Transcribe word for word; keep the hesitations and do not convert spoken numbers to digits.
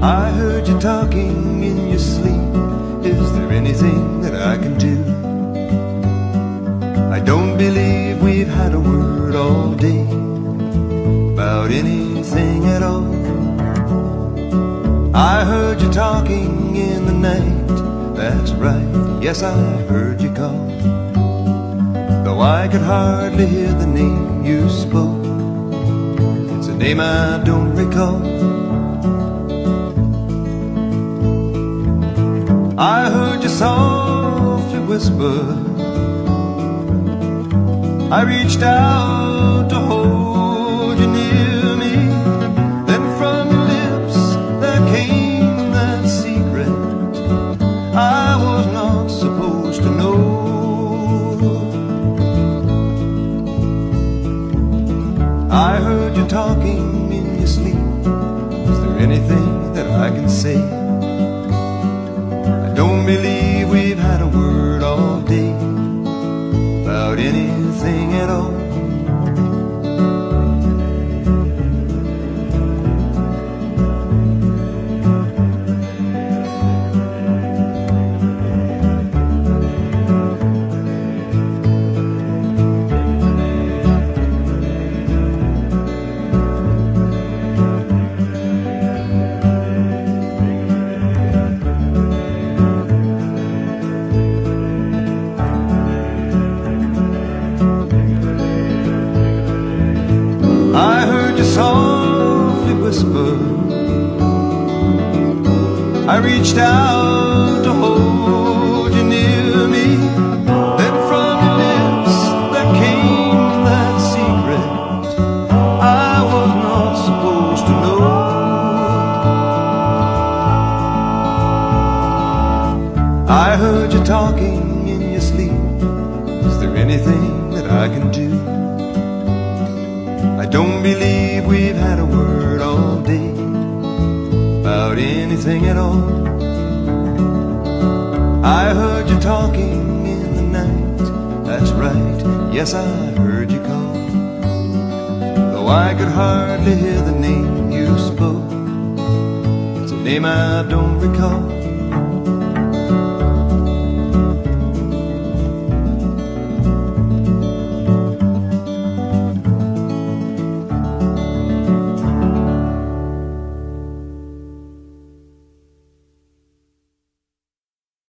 I heard you talking in your sleep. Is there anything that I can do? I don't believe we've had a word all day about anything at all. I heard you talking in the night. That's right, yes, I heard you call. Though I could hardly hear the name you spoke, it's a name I don't recall. I heard you softly whisper, I reached out to hold you near me. Then from your lips there came that secret I was not supposed to know. I heard you talking in your sleep. Is there anything that I can say? Believe we've had a word all day about anything at all. I reached out to hold you near me. Then from your lips there came that secret I was not supposed to know. I heard you talking in your sleep. Is there anything that I can do? I don't believe we've had a word all day about anything at all. I heard you talking in the night. That's right, yes, I heard you call. Though I could hardly hear the name you spoke, it's a name I don't recall.